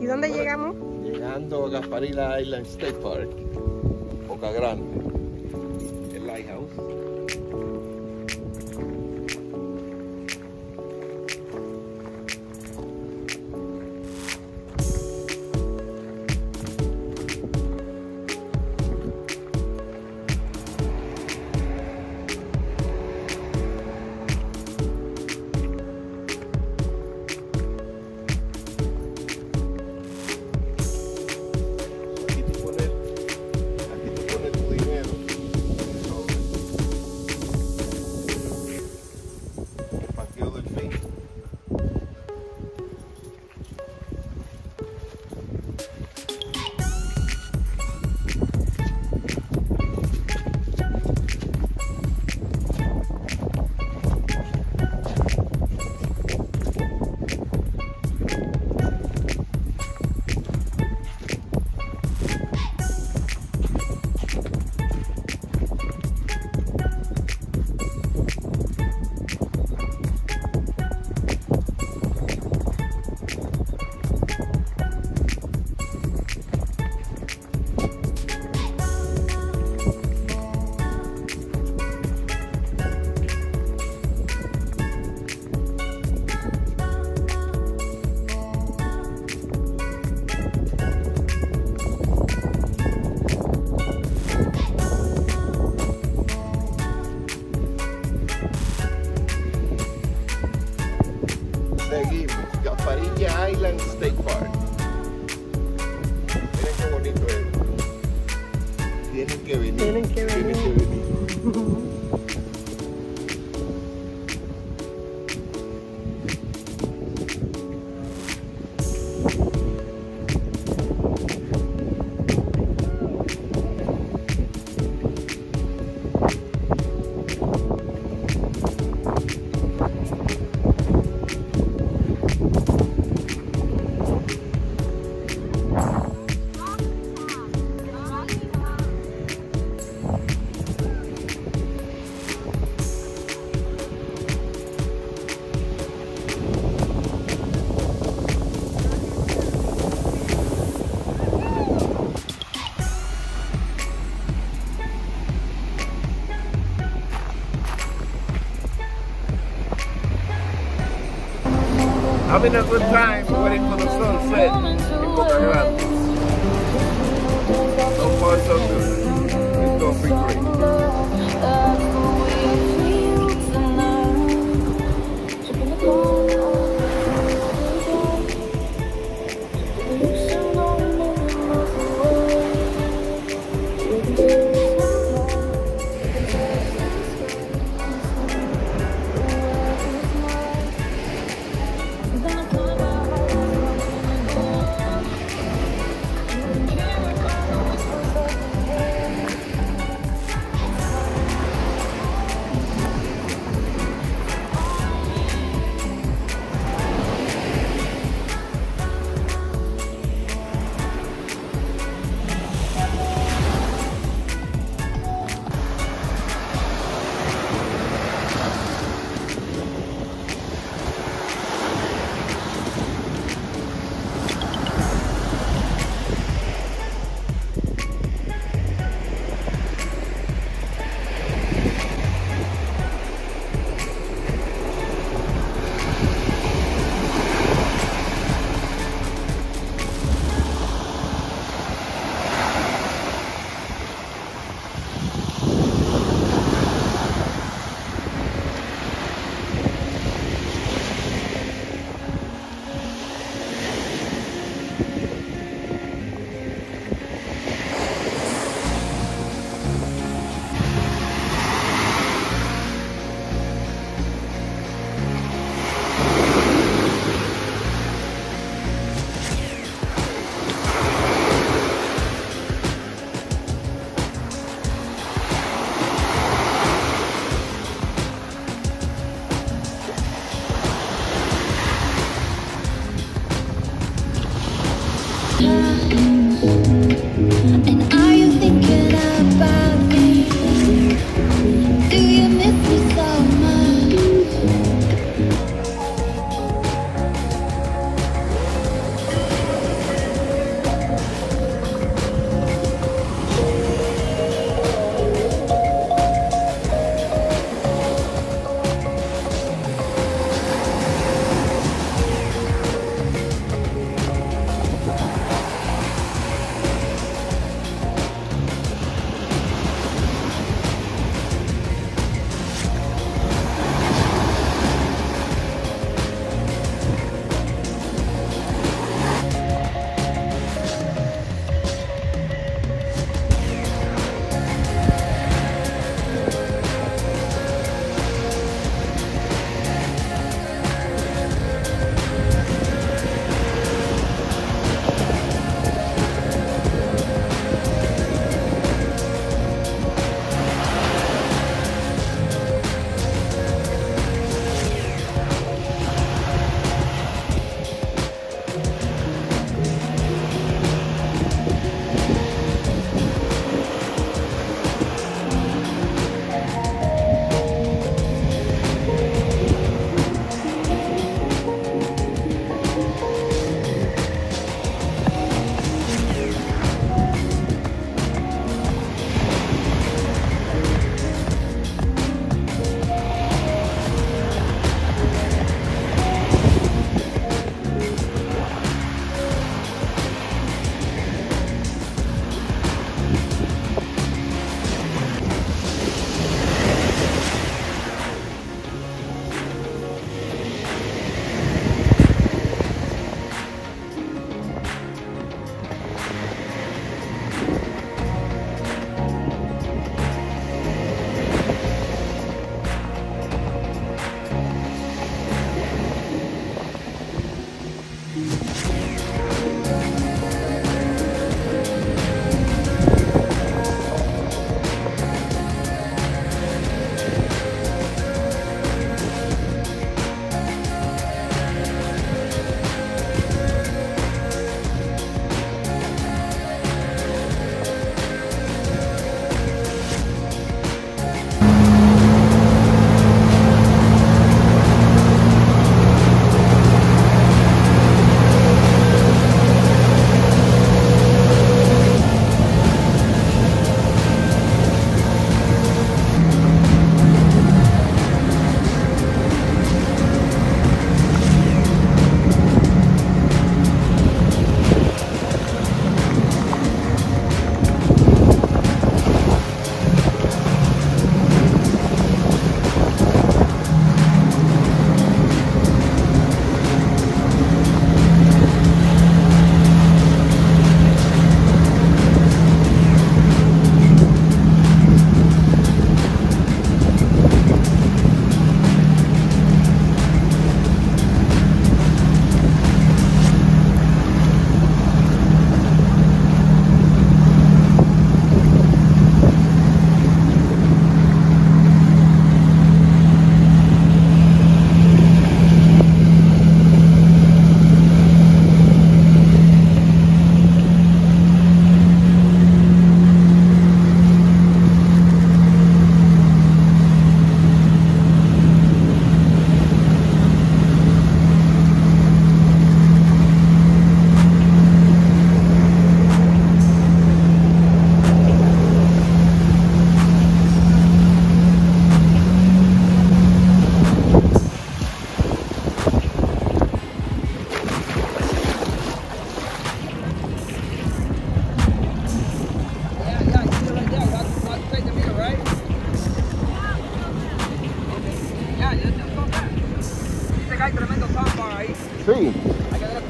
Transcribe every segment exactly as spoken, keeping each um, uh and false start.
¿Y dónde Por llegamos? Aquí. Llegando a Gasparilla Island State Park, Boca Grande, el Lighthouse. Seguimos, Gasparilla Island State Park. Miren qué bonito es. Tienen que venir. Tienen que venir. Tienen que venir. Having a good time waiting for the sunset in Boca Grande. So far, so good. It's gonna be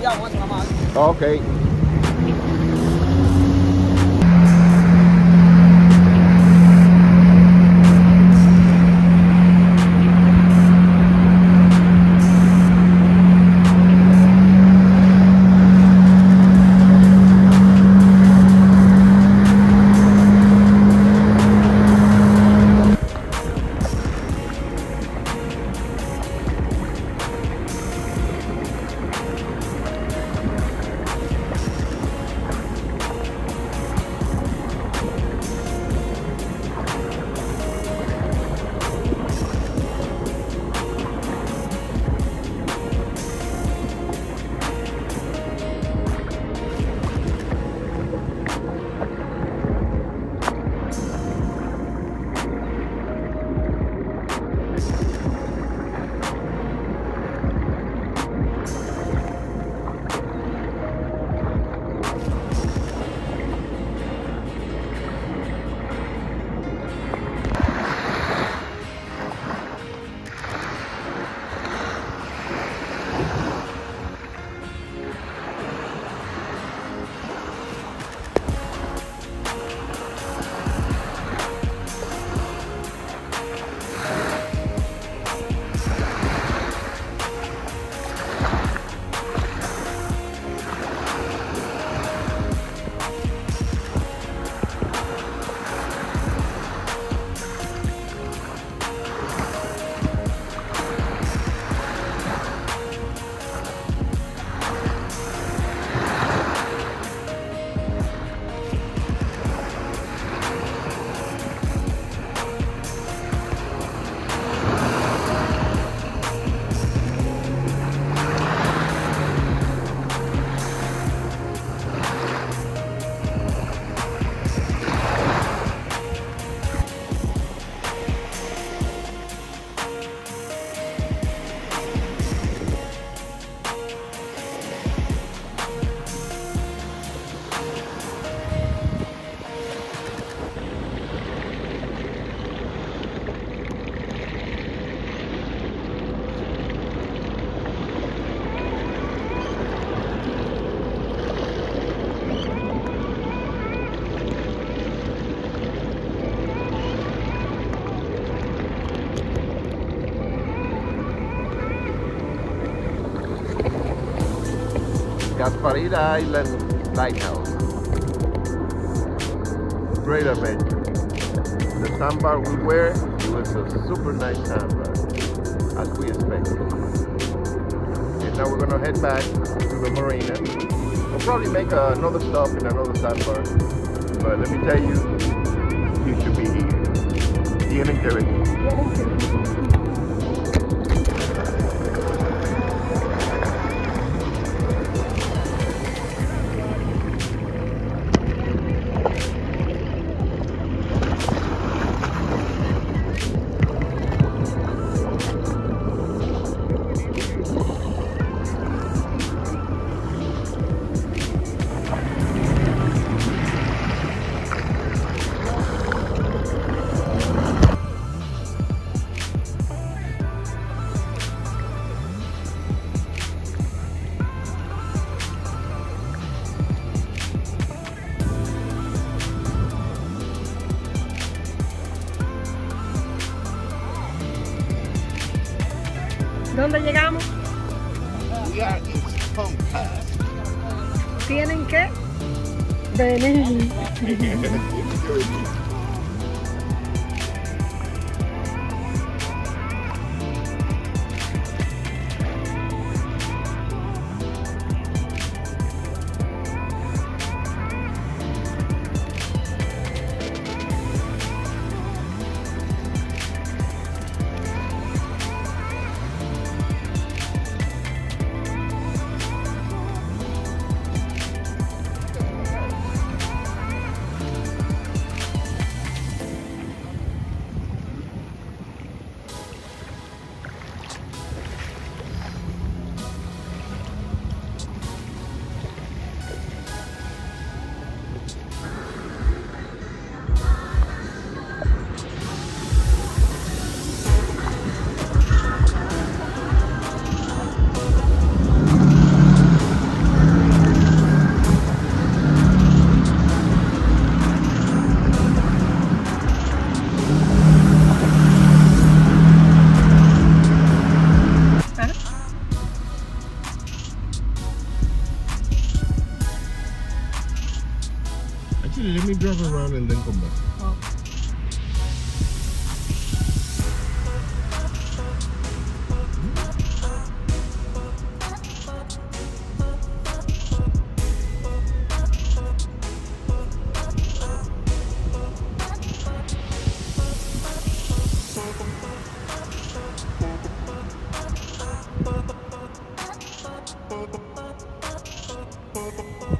Okay. Gasparilla Island Lighthouse. Great adventure. The sandbar we were, it was a super nice sandbar, as we expected. And now we're going to head back to the marina. We'll probably make another stop in another sandbar, but let me tell you, you should be here. See you in Caribbean. ¿Dónde llegamos? Ya tienen que venir. actually, let me drive around and then come back. Oh. Boop, boop, boop, boop, boop.